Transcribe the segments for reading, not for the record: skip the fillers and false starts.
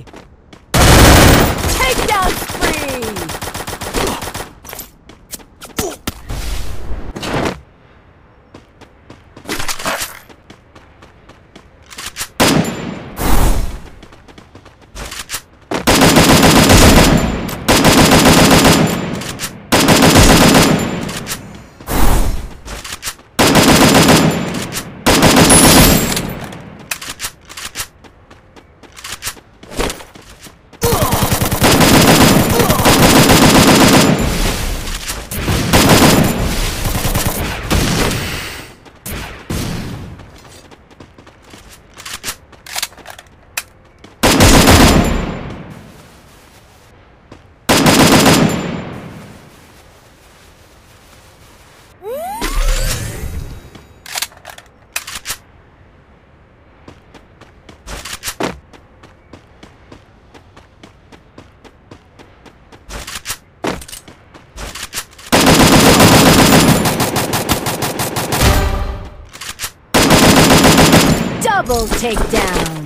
me! Takedown spree! Double takedown.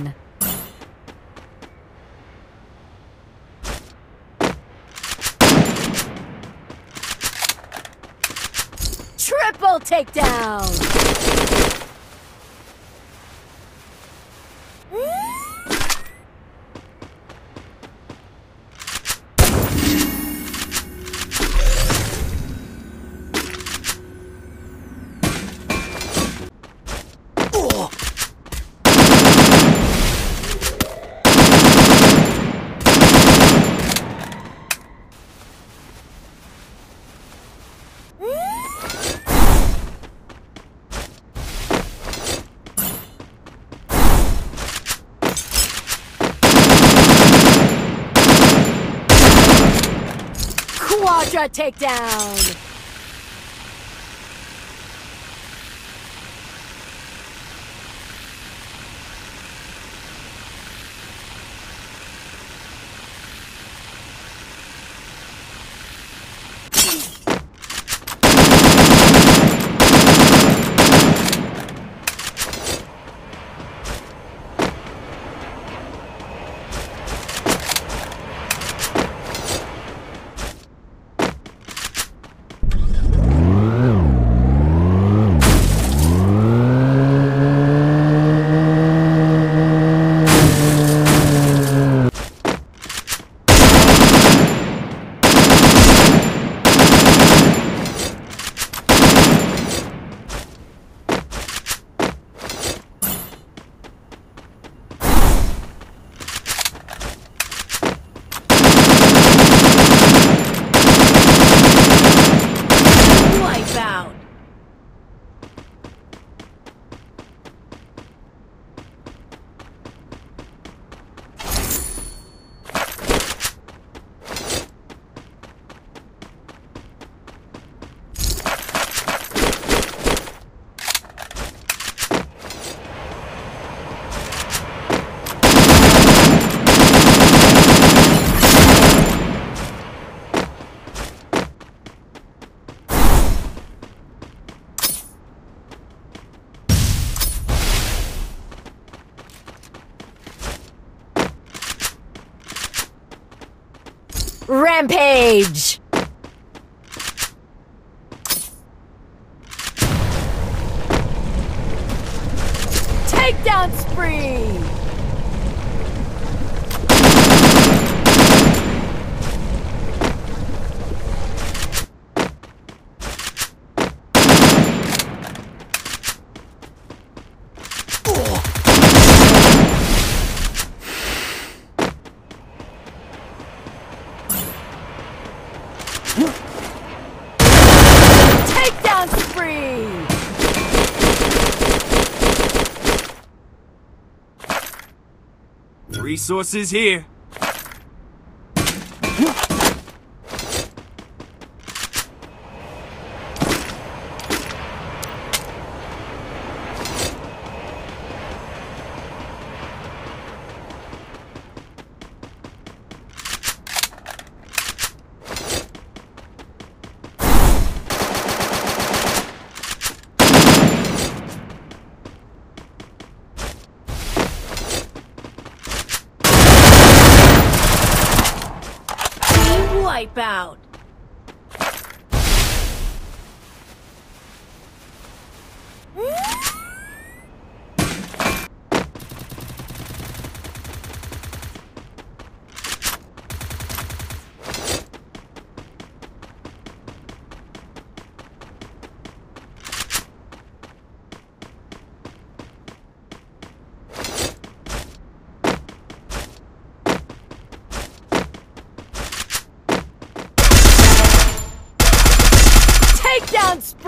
Triple takedown. Quadra takedown! Rampage! Takedown spree! Takedown spree! Resources here. Wipeout!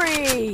Down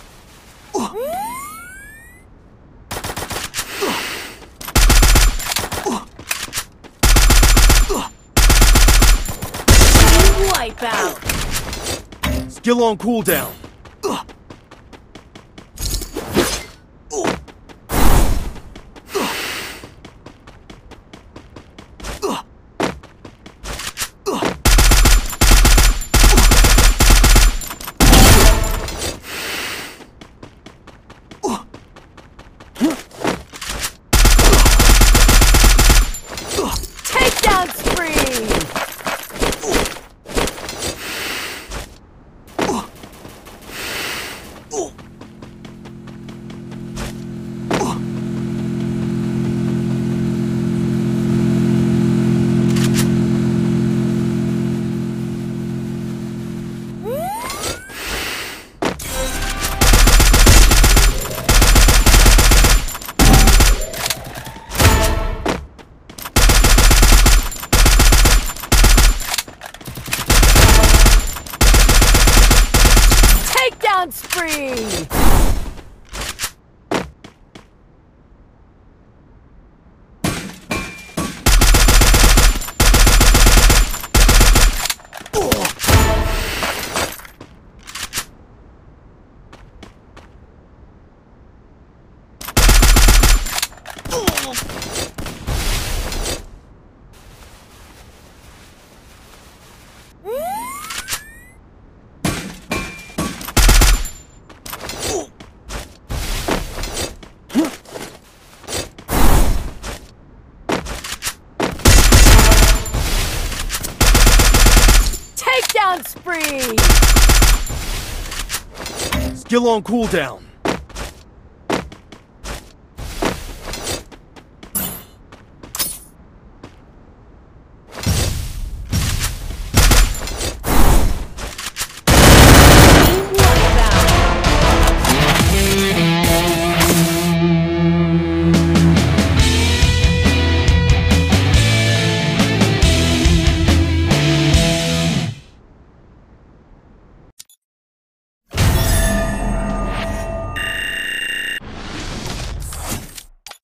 spree! Wipeout. Skill on cooldown. Spree! Spree! Skill on cooldown.